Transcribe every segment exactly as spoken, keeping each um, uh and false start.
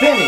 finish. What?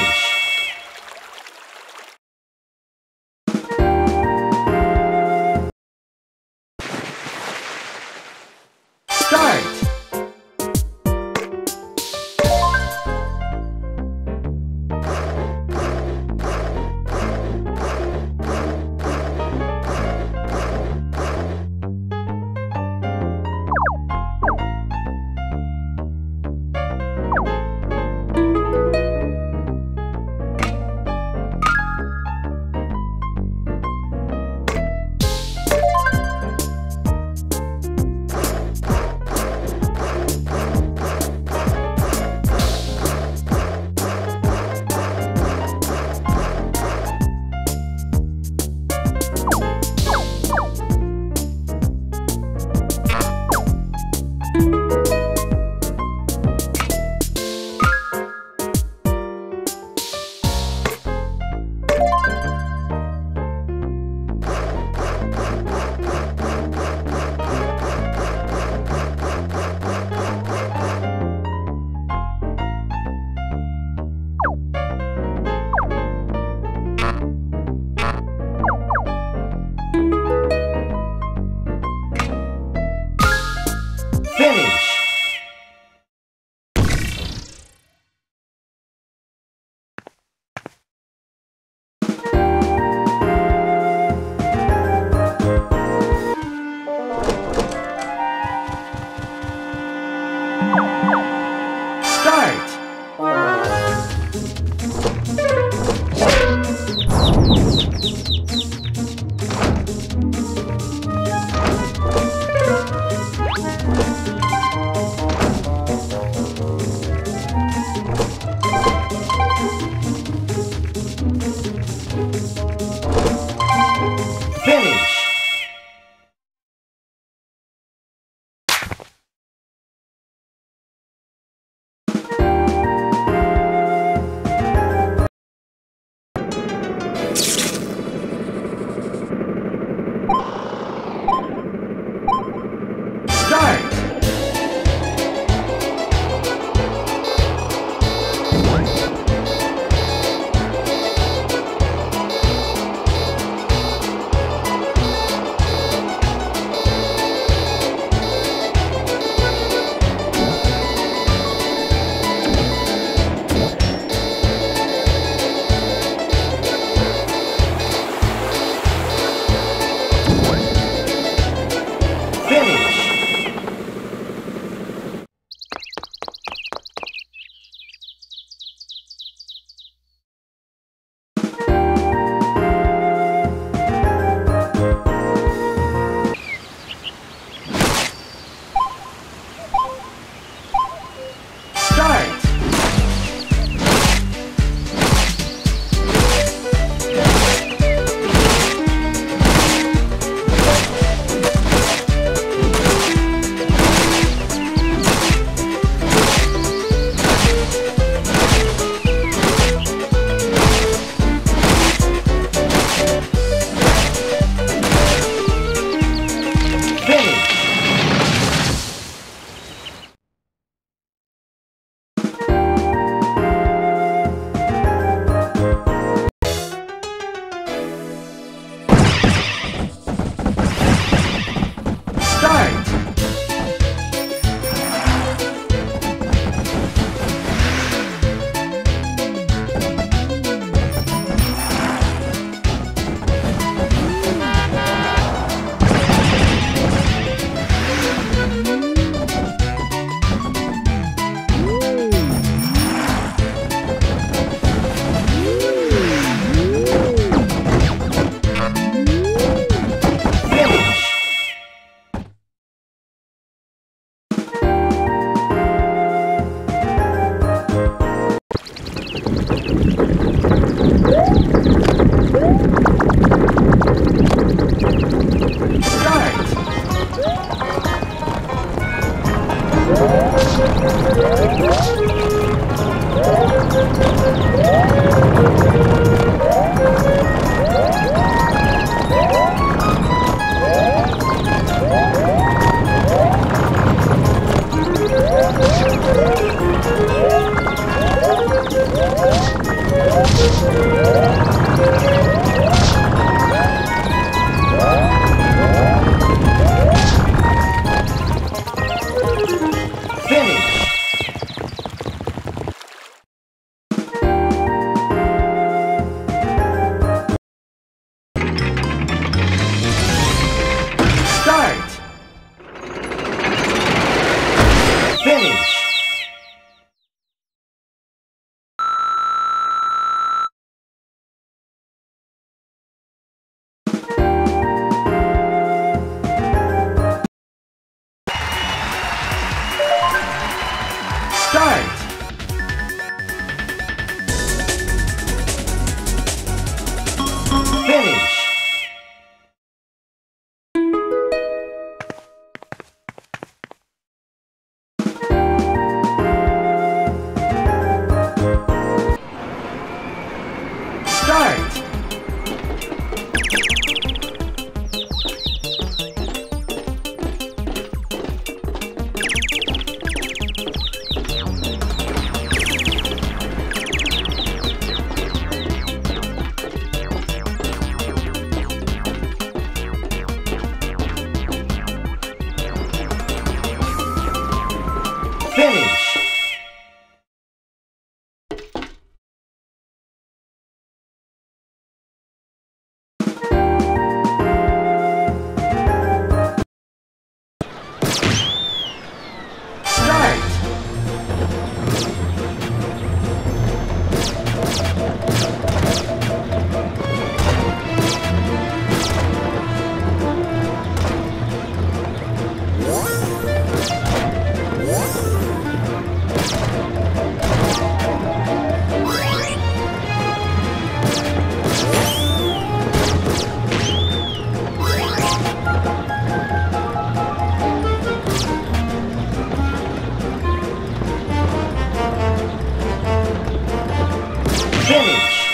village.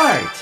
start!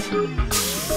Bye.